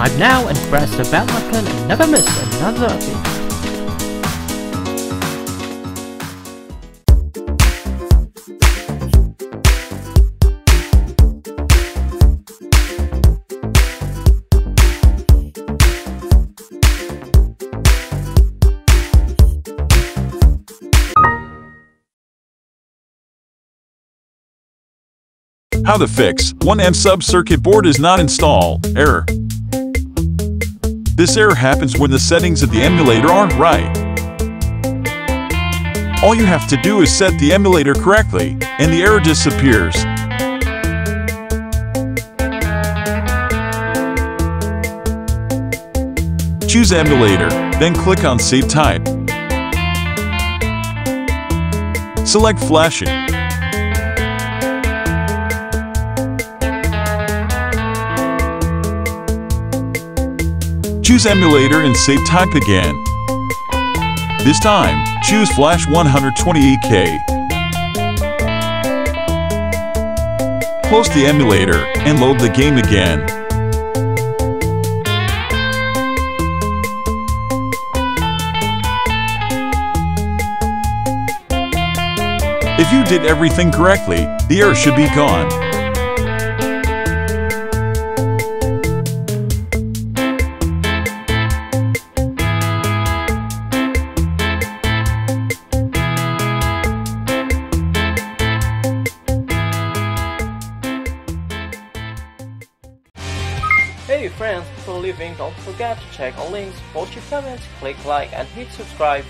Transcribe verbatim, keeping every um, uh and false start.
Subscribe now and press the bell icon and never miss another update. How to fix one amp sub circuit board is not installed error. This error happens when the settings of the emulator aren't right. All you have to do is set the emulator correctly, and the error disappears. Choose emulator, then click on Save Type. Select flashing. Choose emulator and save type again. This time, choose Flash one twenty-eight K. Close the emulator and load the game again. If you did everything correctly, the error should be gone. Hey friends, before leaving, don't forget to check our links, watch your comments, click like and hit subscribe.